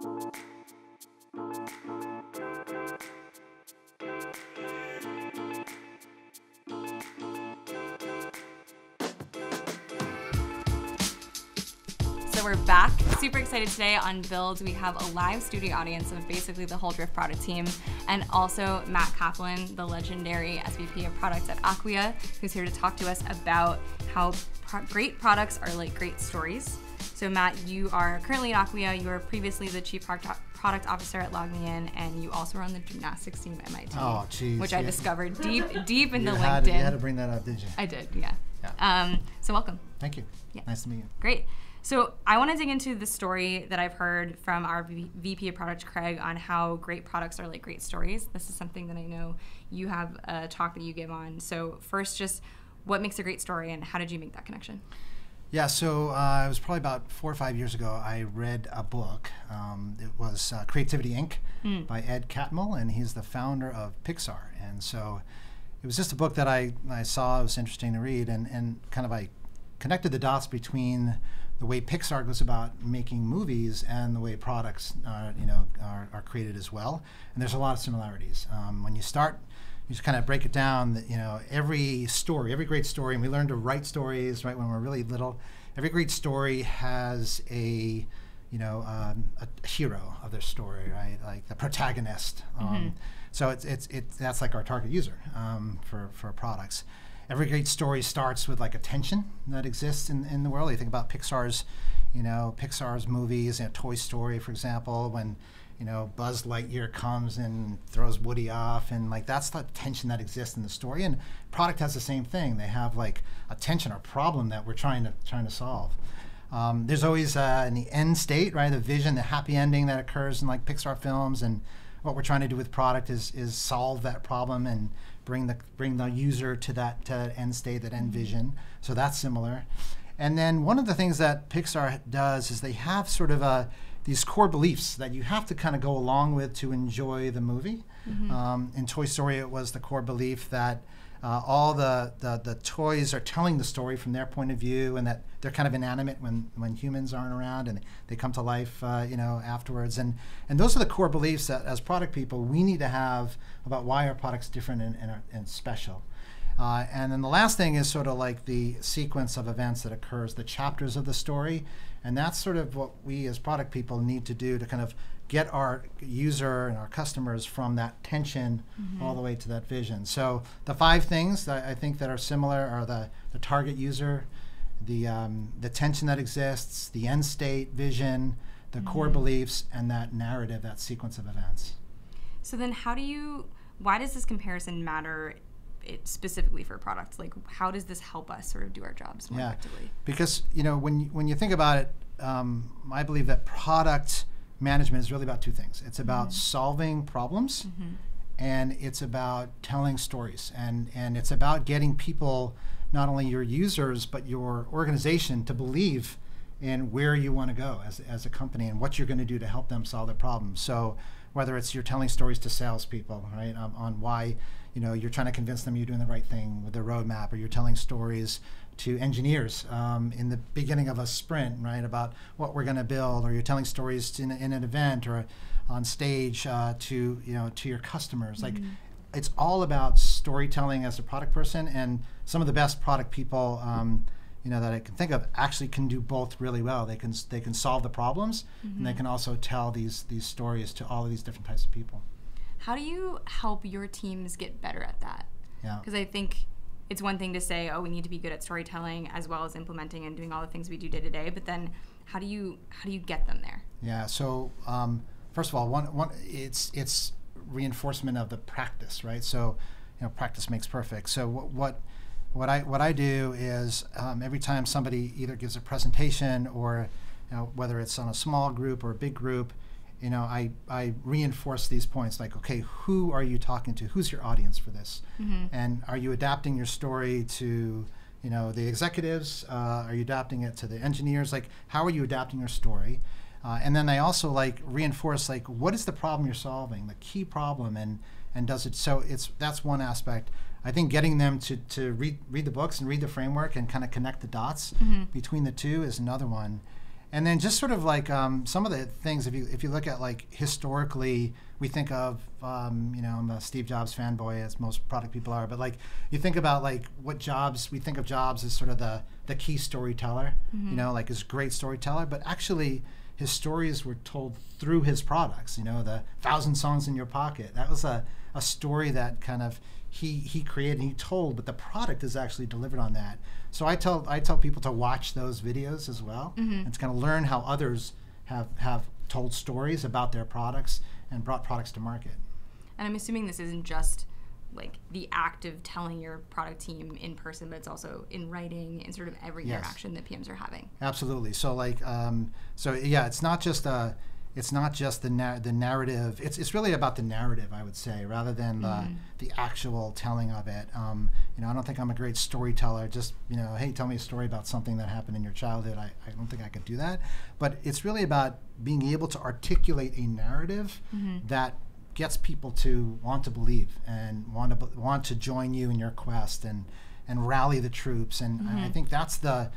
So we're back, super excited today on Build. We have a live studio audience of basically the whole Drift product team, and also Matt Kaplan, the legendary SVP of product at Acquia, who's here to talk to us about how great products are like great stories. So Matt, you are currently at Acquia, you were previously the Chief Product Officer at LogMeIn, and you also run the gymnastics team at MIT, oh, geez, which I discovered deep in the LinkedIn. You had to bring that up, did you? I did, yeah. So welcome. Thank you. Yeah. Nice to meet you. Great. So I want to dig into the story that I've heard from our VP of Product, Craig, on how great products are like great stories. This is something that I know you have a talk that you give on. So first, just what makes a great story and how did you make that connection? Yeah, so it was probably about 4 or 5 years ago, I read a book. It was Creativity Inc. By Ed Catmull, and he's the founder of Pixar. And so it was just a book that I saw, it was interesting to read, and kind of I connected the dots between the way Pixar goes about making movies and the way products are created as well. And there's a lot of similarities. When you start, you just kind of break it down that, every story, every great story, and we learn to write stories right when we're really little. Every great story has a hero of their story, right? Like the protagonist. So that's like our target user for products. Every great story starts with like a tension that exists in the world. You think about Pixar's, Pixar's movies, Toy Story, for example, when Buzz Lightyear comes and throws Woody off, and like that's the tension that exists in the story. And product has the same thing. They have like a tension or problem that we're trying to solve. There's always in the end state, right? The vision, the happy ending that occurs in like Pixar films, and what we're trying to do with product is solve that problem and bring the user to that end state, that end vision. So that's similar. And then one of the things that Pixar does is they have sort of these core beliefs that you have to kind of go along with to enjoy the movie. In Toy Story, it was the core belief that all the toys are telling the story from their point of view, and that they're kind of inanimate when humans aren't around, and they come to life, afterwards. And those are the core beliefs that, as product people, we need to have about why our product's different and special. And then the last thing is sort of like the sequence of events that occurs, the chapters of the story, and that's sort of what we as product people need to do to kind of get our user and our customers from that tension all the way to that vision. So the five things that I think that are similar are the target user, the tension that exists, the end state vision, the core beliefs, and that narrative, that sequence of events. So then why does this comparison matter specifically for products? Like, how does this help us sort of do our jobs more effectively? Because when you think about it, I believe that product management is really about two things. It's about solving problems, and it's about telling stories. And it's about getting people, not only your users, but your organization, to believe in where you want to go as a company and what you're going to do to help them solve their problems. So whether it's you're telling stories to salespeople, right, on why you're trying to convince them you're doing the right thing with their roadmap, or you're telling stories to engineers in the beginning of a sprint, right, about what we're going to build, or you're telling stories in an event or on stage to your customers. Like, it's all about storytelling as a product person, and some of the best product people that I can think of actually can do both really well. They can solve the problems, and they can also tell these stories to all of these different types of people. How do you help your teams get better at that? Because I think it's one thing to say, oh, we need to be good at storytelling as well as implementing and doing all the things we do day to day, but then how do you get them there? Yeah, so first of all, it's reinforcement of the practice, right? So practice makes perfect. So what I do is every time somebody either gives a presentation, or whether it's on a small group or a big group, I reinforce these points, like, okay, who are you talking to? Who's your audience for this? And are you adapting your story to, the executives? Are you adapting it to the engineers? Like, how are you adapting your story? And then I also reinforce, what is the problem you're solving, the key problem, and does it? So that's one aspect. I think getting them to read the books and read the framework and kind of connect the dots between the two is another one. And then just sort of like some of the things, if you look at like historically, we think of, you know, I'm a Steve Jobs fanboy, as most product people are, but like you think about like what Jobs, we think of Jobs as sort of the key storyteller, you know, like this great storyteller, but actually his stories were told through his products, you know, the 1,000 songs in your pocket. That was a story that kind of he created and he told, but the product is actually delivered on that. So I tell people to watch those videos as well, and to kind of learn how others have told stories about their products and brought products to market. And I'm assuming this isn't just like the act of telling your product team in person, but it's also in writing and sort of every interaction that PMs are having. Absolutely. So like, so yeah, it's not just a, it's not just the narrative. It's really about the narrative, I would say, rather than the actual telling of it. You know, I don't think I'm a great storyteller. Just, you know, hey, tell me a story about something that happened in your childhood. I don't think I could do that. But it's really about being able to articulate a narrative that gets people to want to believe and want to join you in your quest and rally the troops. And, and I think that's the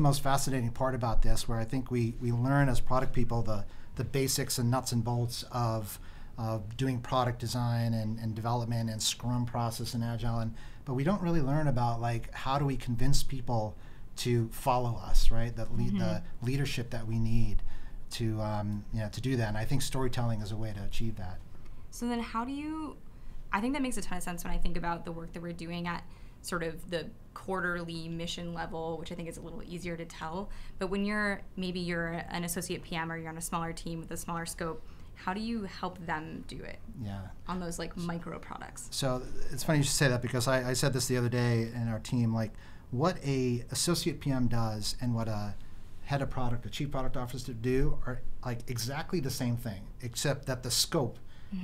most fascinating part about this, where I think we learn as product people the basics and nuts and bolts of doing product design and development and Scrum process and Agile, but we don't really learn about like how do we convince people to follow us, right? That the leadership that we need to you know, to do that. And I think storytelling is a way to achieve that. So then, how do you? I think that makes a ton of sense when I think about the work that we're doing at sort of the quarterly mission level, which I think is a little easier to tell. But when maybe you're an associate PM or you're on a smaller team with a smaller scope, how do you help them do it on those like micro products? So it's funny you should say that, because I said this the other day in our team, like what a associate PM does and what a head of product, a chief product officer do are like exactly the same thing, except that the scope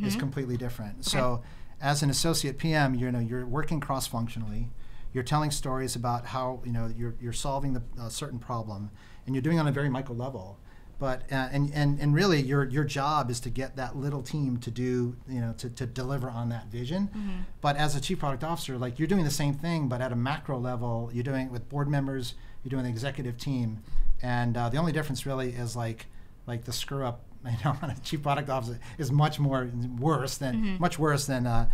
is completely different. Okay. So as an associate PM, you know, you're working cross-functionally. You're telling stories about how, you know, you're solving a certain problem, and you're doing it on a very micro level. But and really, your job is to get that little team to do, you know, to deliver on that vision. But as a chief product officer, like you're doing the same thing, but at a macro level, you're doing it with board members, you're doing the executive team, and the only difference really is like the screw up. You know, a chief product officer is much worse than as an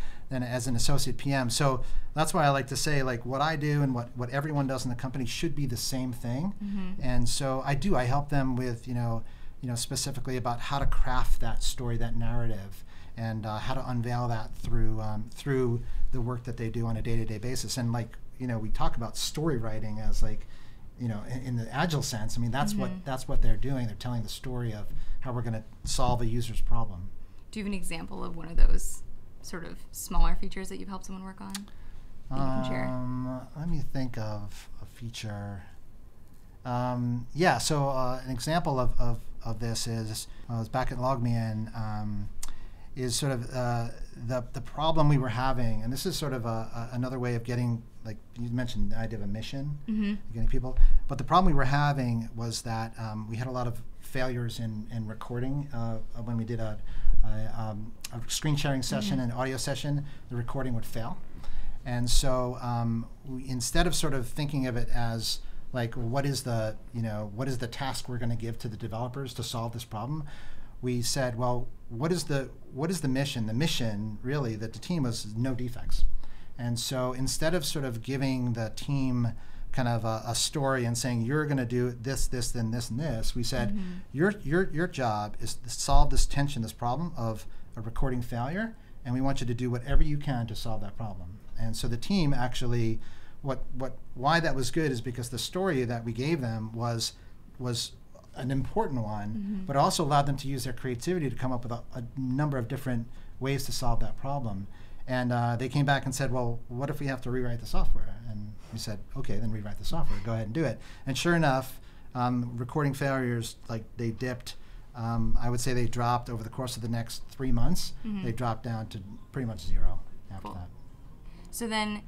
associate PM. So that's why I like to say, like, what I do and what everyone does in the company should be the same thing. And so I help them with, you know, specifically about how to craft that story, that narrative, and how to unveil that through through the work that they do on a day-to-day basis. And like, you know, we talk about story writing as like, you know, in the Agile sense. I mean, that's what they're doing. They're telling the story of how we're going to solve a user's problem. Do you have an example of one of those sort of smaller features that you've helped someone work on that you can share? Let me think of a feature. Yeah, so an example of this is, I was back at LogMeIn, is sort of the problem we were having, and this is sort of another way of getting, like you mentioned, the idea of a mission, getting people. But the problem we were having was that we had a lot of failures in recording. When we did a screen sharing session and audio session, the recording would fail. And so instead of sort of thinking of it as like, what is the, you know, what is the task we're going to give to the developers to solve this problem, we said, well, what is the mission? The mission, really, that the team was no defects. And so instead of sort of giving the team kind of a story and saying, you're going to do this, this, then this, and this, we said, your job is to solve this tension, this problem of a recording failure, and we want you to do whatever you can to solve that problem. And so the team actually, why that was good is because the story that we gave them was an important one, but also allowed them to use their creativity to come up with a number of different ways to solve that problem. And they came back and said, well, what if we have to rewrite the software? And we said, okay, then rewrite the software, go ahead and do it. And sure enough, recording failures, like they dipped, I would say they dropped over the course of the next 3 months, they dropped down to pretty much zero after that. So then,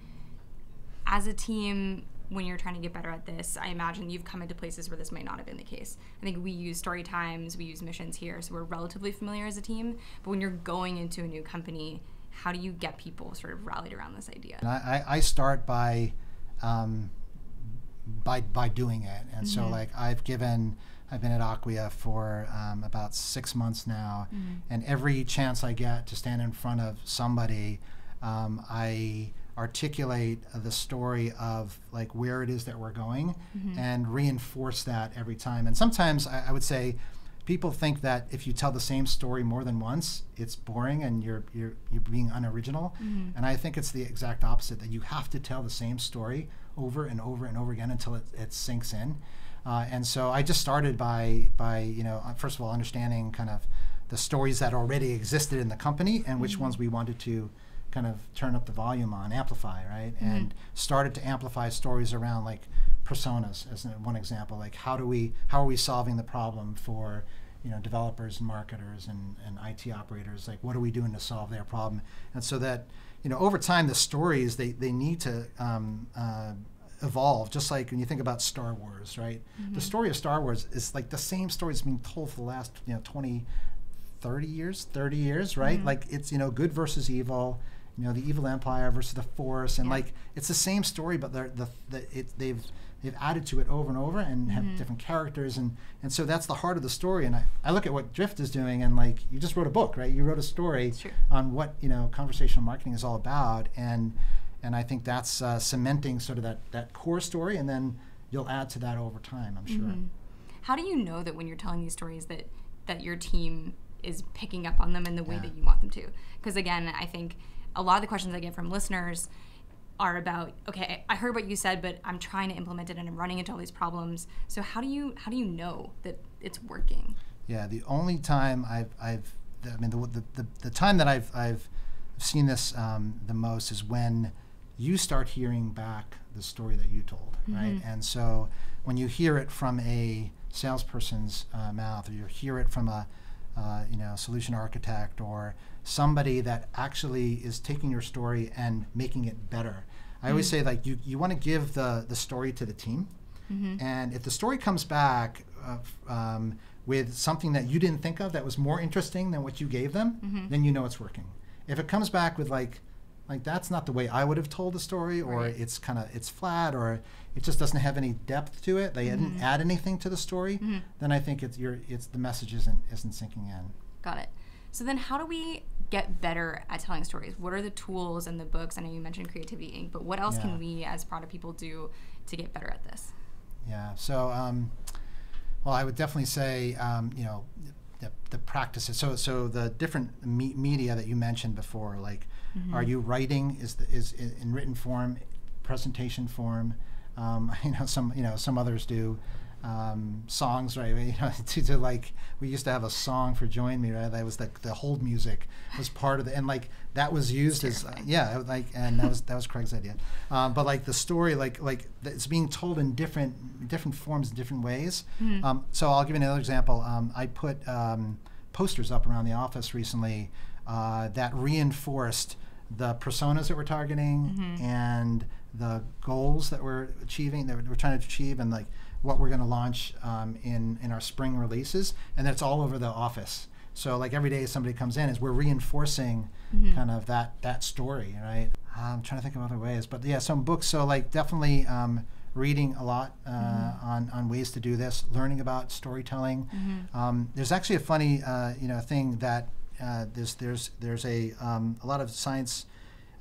as a team, when you're trying to get better at this, I imagine you've come into places where this might not have been the case. I think we use story times, we use missions here, so we're relatively familiar as a team. But when you're going into a new company, how do you get people sort of rallied around this idea? And I start by doing it. And so like I've given I've been at Acquia for about 6 months now, and every chance I get to stand in front of somebody, I articulate the story of like where it is that we're going, and reinforce that every time. And sometimes I would say people think that if you tell the same story more than once, it's boring and you're being unoriginal. And I think it's the exact opposite, that you have to tell the same story over and over and over again until it sinks in. And so I just started by first of all understanding kind of the stories that already existed in the company and which ones we wanted to kind of turn up the volume on, amplify, right? And started to amplify stories around like personas as one example, like how are we solving the problem for developers and marketers and IT operators, like what are we doing to solve their problem? And so that over time the stories they need to evolve, just like when you think about Star Wars, right? The story of Star Wars is like the same story that's been told for the last 30 years, right? Like it's good versus evil, the evil empire versus the force, and like it's the same story, but they've added to it over and over and have different characters, and so that's the heart of the story. And I look at what Drift is doing, and like you just wrote a book, right? You wrote a story on what conversational marketing is all about, and I think that's cementing sort of that core story, and then you'll add to that over time, I'm sure. How do you know that when you're telling these stories that your team is picking up on them in the way that you want them to? Because again, I think a lot of the questions I get from listeners are about, okay, I heard what you said, but I'm trying to implement it and I'm running into all these problems. So how do you know that it's working? Yeah, the only time the time that I've seen this the most is when you start hearing back the story that you told, right? And so when you hear it from a salesperson's mouth, or you hear it from a solution architect or somebody that actually is taking your story and making it better. I always say, like, you want to give the story to the team, and if the story comes back with something that you didn't think of that was more interesting than what you gave them, then you know it's working. If it comes back with like that's not the way I would have told the story, or it's flat, or it just doesn't have any depth to it, they didn't add anything to the story, then I think it's the message isn't sinking in. Got it. So then how do we get better at telling stories? What are the tools and the books? I know you mentioned Creativity Inc., but what else can we as product people do to get better at this? Yeah, so well, I would definitely say the practices, so the different media that you mentioned before, like are you writing, is in written form, presentation form, some others do songs, right? We used to have a song for Join Me, right? That was like the hold music was part of the, and like that was used as and that was Craig's idea, but like the story like it's being told in different forms, different ways. So I'll give you another example. I put posters up around the office recently that reinforced the personas that we're targeting and the goals that we're achieving, that we're trying to achieve, and like what we're going to launch in our spring releases, and that's all over the office. So like every day somebody comes in, is we're reinforcing kind of that story, right? I'm trying to think of other ways, but yeah, some books. So like definitely reading a lot on ways to do this, learning about storytelling. There's actually a funny thing that there's a lot of science,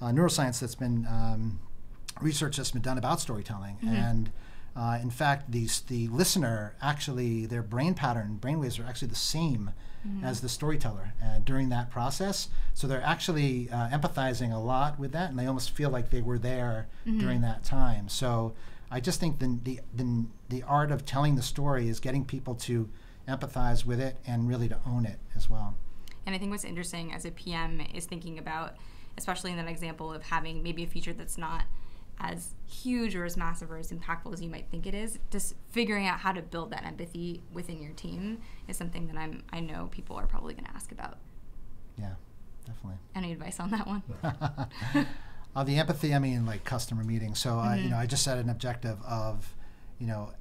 neuroscience that's been research that's been done about storytelling, and in fact, the listener, actually their brain pattern, brainwaves are actually the same as the storyteller during that process. So they're actually empathizing a lot with that, and they almost feel like they were there during that time. So I just think the art of telling the story is getting people to empathize with it and really to own it as well. And I think what's interesting as a PM is thinking about, especially in that example of having maybe a feature that's not as huge or as massive or as impactful as you might think it is, just figuring out how to build that empathy within your team is something that I know people are probably going to ask about. Yeah, definitely. Any advice on that one? The empathy, I mean, like customer meetings. So I just set an objective of,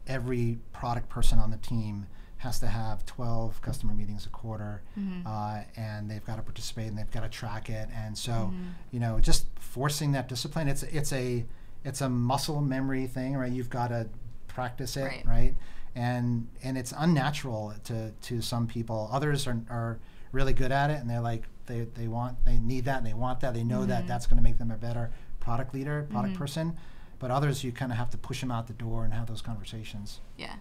every product person on the team has to have 12 customer meetings a quarter, and they've got to participate and they've got to track it. And so, just forcing that discipline. It's a muscle memory thing, right? You've got to practice it, right? and it's unnatural to some people. Others are really good at it, and they're like they need that, and they want that, they know that that's going to make them a better product leader, product person. But others, you kind of have to push them out the door and have those conversations. Yeah.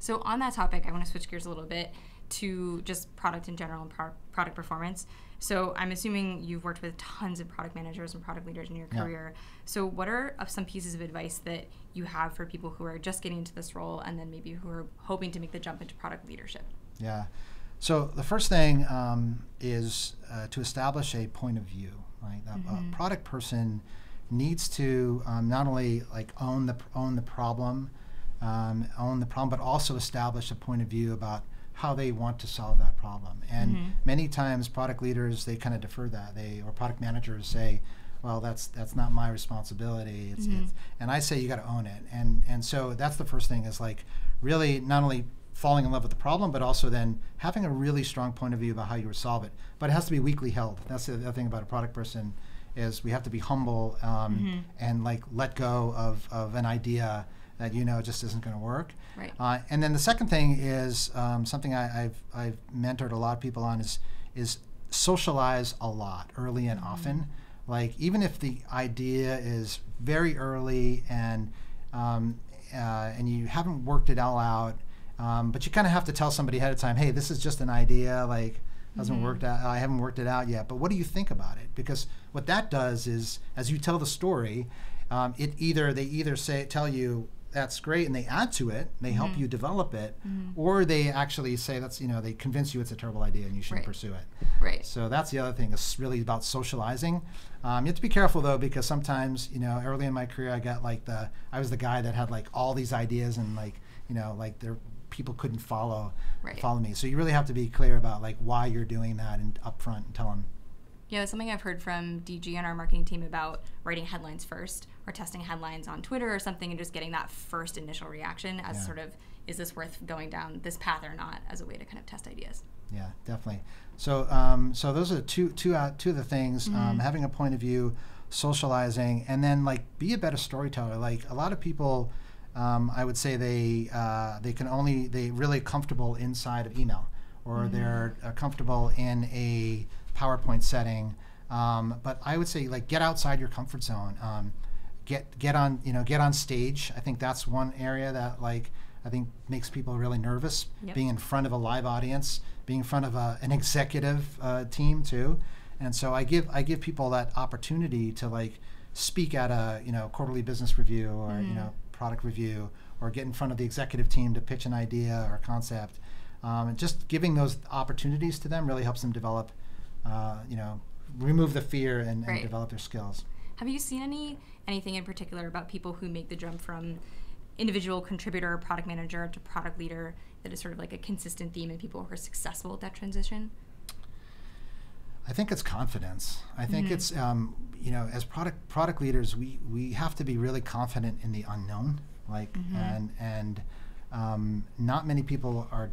So on that topic, I want to switch gears a little bit to just product in general and product performance. So I'm assuming you've worked with tons of product managers and product leaders in your career. Yeah. So what are some pieces of advice that you have for people who are just getting into this role and then maybe who are hoping to make the jump into product leadership? Yeah. So the first thing is to establish a point of view. Right? A product person needs to not only like own the problem, but also establish a point of view about how they want to solve that problem. And many times product leaders, they kind of defer that. Or product managers say, well, that's not my responsibility. It's, and I say you gotta own it. And so that's the first thing, is like really not only falling in love with the problem, but also then having a really strong point of view about how you would solve it. But it has to be weakly held. That's the other thing about a product person, is we have to be humble and like let go of an idea that you know just isn't going to work. Right. And then the second thing is something I've mentored a lot of people on is socialize a lot early and often. Like even if the idea is very early and you haven't worked it all out, but you kind of have to tell somebody ahead of time, hey, this is just an idea. Like I haven't worked it out yet, but what do you think about it? Because what that does is, as you tell the story, they either tell you that's great and they add to it, they help you develop it, or they actually say that's, you know, they convince you it's a terrible idea and you shouldn't pursue it. Right. So that's the other thing. It's really about socializing. You have to be careful though, because sometimes, you know, early in my career, I got like I was the guy that had like all these ideas and like, you know, like people couldn't follow me. So you really have to be clear about like why you're doing that and upfront and tell them. Yeah, that's something I've heard from DG and our marketing team about writing headlines first or testing headlines on Twitter or something and just getting that first initial reaction as sort of, is this worth going down this path or not, as a way to kind of test ideas. Yeah, definitely. So so those are two of the things, having a point of view, socializing, and then like be a better storyteller. Like a lot of people, I would say they're really comfortable inside of email, or they're comfortable in a PowerPoint setting, but I would say like get outside your comfort zone. Get on stage. I think that's one area that like I think makes people really nervous. Yep. Being in front of a live audience, being in front of an executive team too, and so I give people that opportunity to like speak at a quarterly business review or product review, or get in front of the executive team to pitch an idea or a concept. And just giving those opportunities to them really helps them develop, remove the fear and develop their skills. Have you seen anything in particular about people who make the jump from individual contributor, product manager to product leader, that is sort of like a consistent theme in people who are successful at that transition? I think it's confidence. I think it's, as product leaders, we have to be really confident in the unknown. Like, not many people are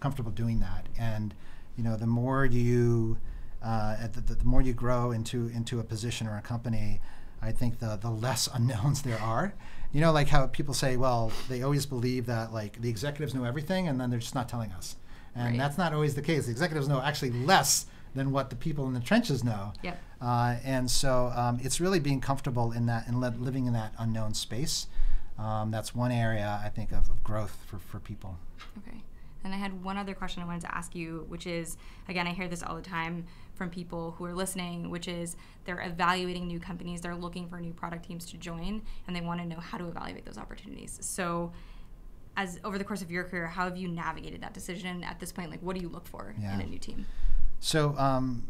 comfortable doing that. And the more you, the more you grow into a position or a company, I think the less unknowns there are. You know, like how people say, well, they always believe that like the executives know everything, and then they're just not telling us. And that's not always the case. The executives know actually less than what the people in the trenches know. Yep. And so it's really being comfortable in that and living in that unknown space. That's one area, I think, of growth for people. Okay. And I had one other question I wanted to ask you, which is, again, I hear this all the time from people who are listening, which is they're evaluating new companies, they're looking for new product teams to join, and they want to know how to evaluate those opportunities. So as over the course of your career, how have you navigated that decision at this point? Like, what do you look for in a new team? So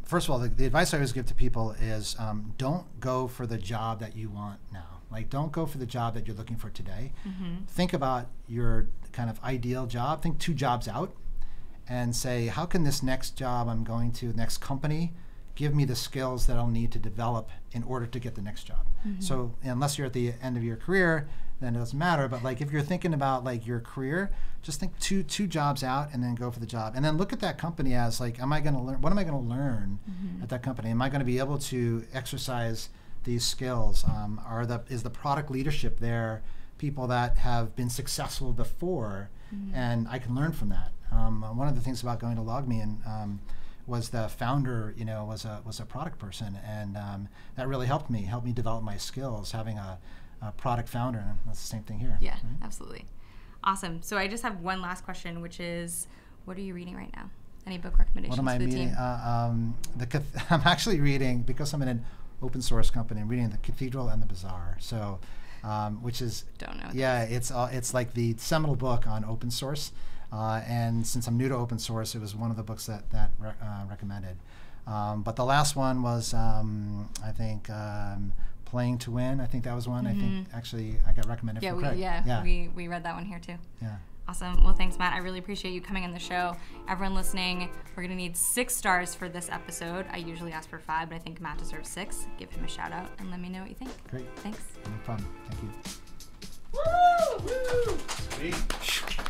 first of all, the advice I always give to people is don't go for the job that you want now. Like, don't go for the job that you're looking for today. Think about your kind of ideal job. Think 2 jobs out and say, how can this next job I'm going to, next company, give me the skills that I'll need to develop in order to get the next job? So unless you're at the end of your career, then it doesn't matter. But like if you're thinking about like your career, just think two jobs out and then go for the job. And then look at that company as like, am I going to learn? What am I going to learn at that company? Am I going to be able to exercise these skills? Is the product leadership there people that have been successful before and I can learn from that. One of the things about going to LogMeIn was the founder, you know, was a product person, and that really helped me develop my skills, having a product founder, and that's the same thing here. Yeah, right? Absolutely. Awesome. So I just have one last question, which is, what are you reading right now? Any book recommendations for the team? I'm actually reading, because I'm in an open source company, I'm reading The Cathedral and the Bazaar. So, which is, don't know. Yeah, it's like the seminal book on open source. And since I'm new to open source, it was one of the books that recommended. But the last one was, I think, Playing to Win. I think that was one. I think actually I got recommended from Craig. We read that one here too. Yeah. Awesome. Well, thanks, Matt. I really appreciate you coming on the show. Everyone listening, we're going to need 6 stars for this episode. I usually ask for 5, but I think Matt deserves 6. Give him a shout out and let me know what you think. Great. Thanks. No problem. Thank you. Woo! Woo! Sweet.